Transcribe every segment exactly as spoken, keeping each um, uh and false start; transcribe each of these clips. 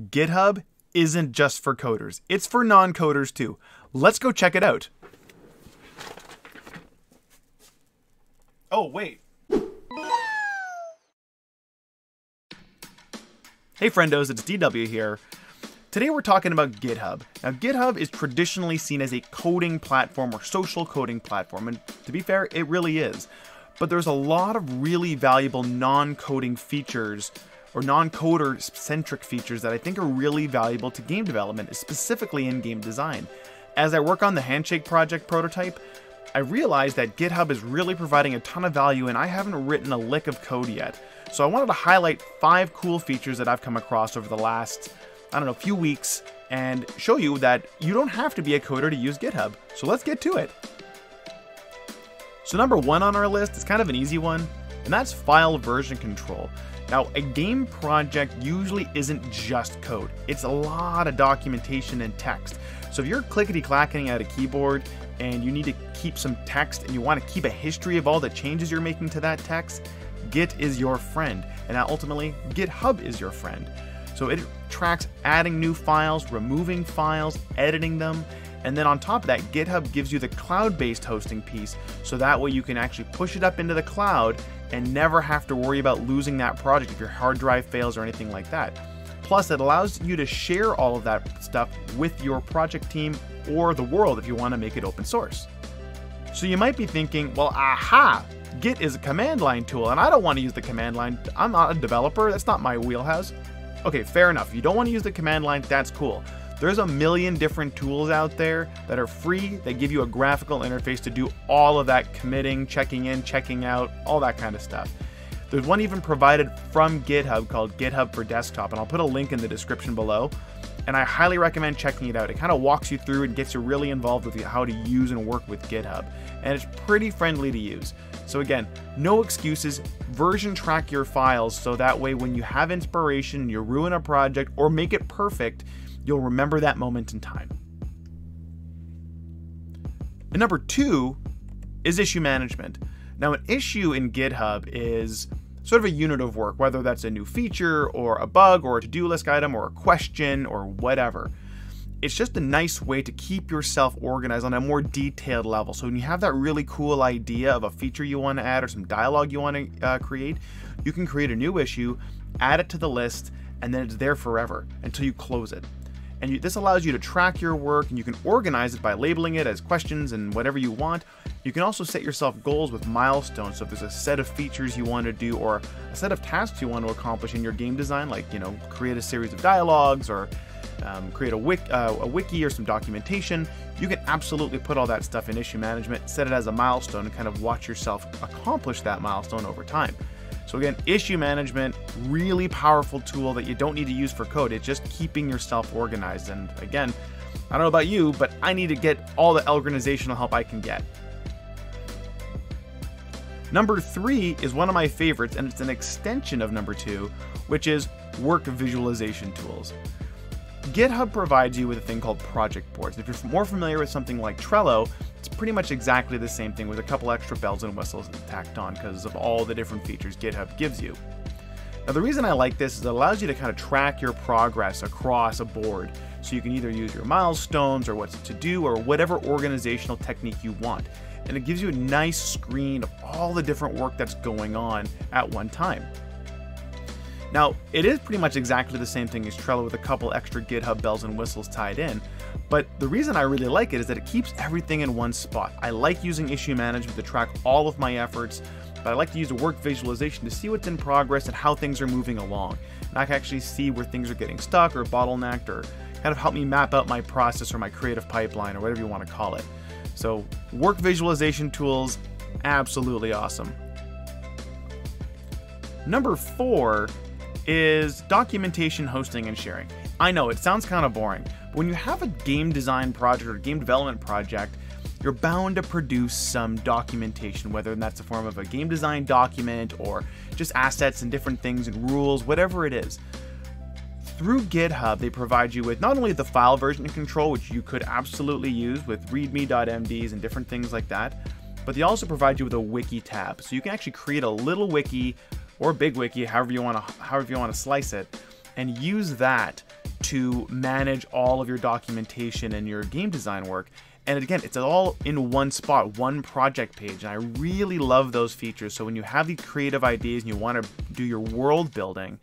GitHub isn't just for coders. It's for non-coders too. Let's go check it out. Oh, wait. Hey friendos, it's D W here. Today we're talking about GitHub. Now GitHub is traditionally seen as a coding platform or social coding platform, and to be fair, it really is. But there's a lot of really valuable non-coding features or non-coder-centric features that I think are really valuable to game development, specifically in game design. As I work on the Handshake project prototype, I realized that GitHub is really providing a ton of value and I haven't written a lick of code yet. So I wanted to highlight five cool features that I've come across over the last, I don't know, few weeks, and show you that you don't have to be a coder to use GitHub. So let's get to it. So number one on our list is kind of an easy one, and that's file version control. Now, a game project usually isn't just code. It's a lot of documentation and text. So if you're clickety-clacking at a keyboard and you need to keep some text and you want to keep a history of all the changes you're making to that text, Git is your friend. And now ultimately, GitHub is your friend. So it tracks adding new files, removing files, editing them. And then on top of that, GitHub gives you the cloud-based hosting piece, so that way you can actually push it up into the cloud and never have to worry about losing that project if your hard drive fails or anything like that. Plus, it allows you to share all of that stuff with your project team or the world if you want to make it open source. So you might be thinking, well, aha, Git is a command line tool and I don't want to use the command line. I'm not a developer, that's not my wheelhouse. Okay, fair enough. If you don't want to use the command line, that's cool. There's a million different tools out there that are free, that give you a graphical interface to do all of that committing, checking in, checking out, all that kind of stuff. There's one even provided from GitHub called GitHub for Desktop, and I'll put a link in the description below. And I highly recommend checking it out. It kind of walks you through and gets you really involved with how to use and work with GitHub. And it's pretty friendly to use. So again, no excuses, version track your files so that way when you have inspiration, you ruin a project or make it perfect, you'll remember that moment in time. And number two is issue management. Now, an issue in GitHub is sort of a unit of work, whether that's a new feature or a bug or a to-do list item or a question or whatever. It's just a nice way to keep yourself organized on a more detailed level. So when you have that really cool idea of a feature you want to add or some dialogue you want to uh, create, you can create a new issue, add it to the list, and then it's there forever until you close it. And you, this allows you to track your work, and you can organize it by labeling it as questions and whatever you want. You can also set yourself goals with milestones. So if there's a set of features you want to do or a set of tasks you want to accomplish in your game design, like, you know, create a series of dialogues or um, create a, wic, uh, a wiki or some documentation, you can absolutely put all that stuff in issue management, set it as a milestone, and kind of watch yourself accomplish that milestone over time. So again, issue management, really powerful tool that you don't need to use for code. It's just keeping yourself organized. And again, I don't know about you, but I need to get all the organizational help I can get. Number three is one of my favorites, and it's an extension of number two, which is work visualization tools. GitHub provides you with a thing called project boards. If you're more familiar with something like Trello, it's pretty much exactly the same thing with a couple extra bells and whistles tacked on because of all the different features GitHub gives you. Now, the reason I like this is it allows you to kind of track your progress across a board. So you can either use your milestones or what's to do or whatever organizational technique you want. And it gives you a nice screen of all the different work that's going on at one time. Now, it is pretty much exactly the same thing as Trello with a couple extra GitHub bells and whistles tied in, but the reason I really like it is that it keeps everything in one spot. I like using issue management to track all of my efforts, but I like to use a work visualization to see what's in progress and how things are moving along. And I can actually see where things are getting stuck or bottlenecked or kind of help me map out my process or my creative pipeline or whatever you want to call it. So work visualization tools, absolutely awesome. Number four is documentation, hosting, and sharing. I know it sounds kind of boring, but when you have a game design project or game development project, you're bound to produce some documentation, whether that's a form of a game design document or just assets and different things and rules, whatever it is. Through GitHub, they provide you with not only the file version control, which you could absolutely use with readme dot m d s and different things like that, but they also provide you with a wiki tab. So you can actually create a little wiki or big wiki, however you want to, however you want to slice it, and use that to manage all of your documentation and your game design work. And again, it's all in one spot, one project page. And I really love those features. So when you have these creative ideas and you want to do your world building,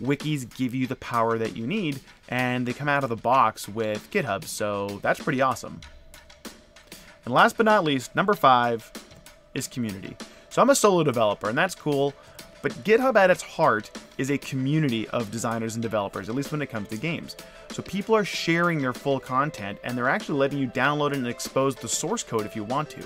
wikis give you the power that you need, and they come out of the box with GitHub. So that's pretty awesome. And last but not least, number five is community. So I'm a solo developer, and that's cool. But GitHub at its heart is a community of designers and developers, at least when it comes to games. So people are sharing their full content, and they're actually letting you download and expose the source code if you want to.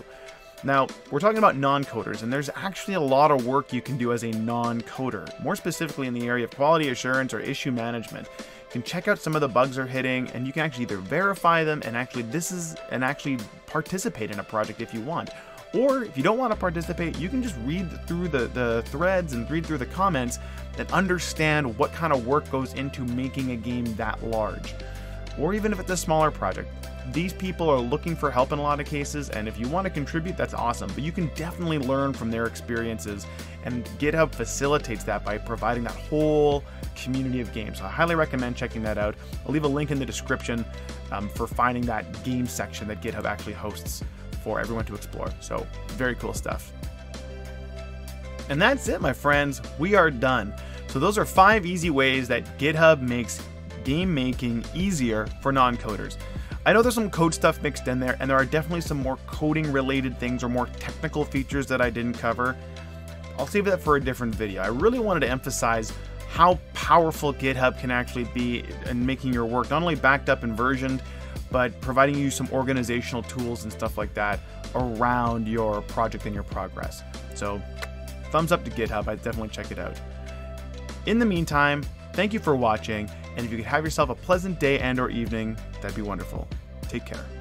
Now, we're talking about non-coders, and there's actually a lot of work you can do as a non-coder, more specifically in the area of quality assurance or issue management. You can check out some of the bugs they're hitting, and you can actually either verify them and actually this is and actually participate in a project if you want. Or if you don't want to participate, you can just read through the, the threads and read through the comments and understand what kind of work goes into making a game that large. Or even if it's a smaller project, these people are looking for help in a lot of cases, and if you want to contribute, that's awesome. But you can definitely learn from their experiences, and GitHub facilitates that by providing that whole community of games. So I highly recommend checking that out. I'll leave a link in the description um, for finding that game section that GitHub actually hosts for everyone to explore. So very cool stuff. And that's it, my friends. We are done. So those are five easy ways that GitHub makes game making easier for non-coders. I know there's some code stuff mixed in there, and there are definitely some more coding related things or more technical features that I didn't cover. I'll save that for a different video. I really wanted to emphasize how powerful GitHub can actually be in making your work not only backed up and versioned, but providing you some organizational tools and stuff like that around your project and your progress. So thumbs up to GitHub, I'd definitely check it out. In the meantime, thank you for watching, and if you could have yourself a pleasant day and or evening, that'd be wonderful. Take care.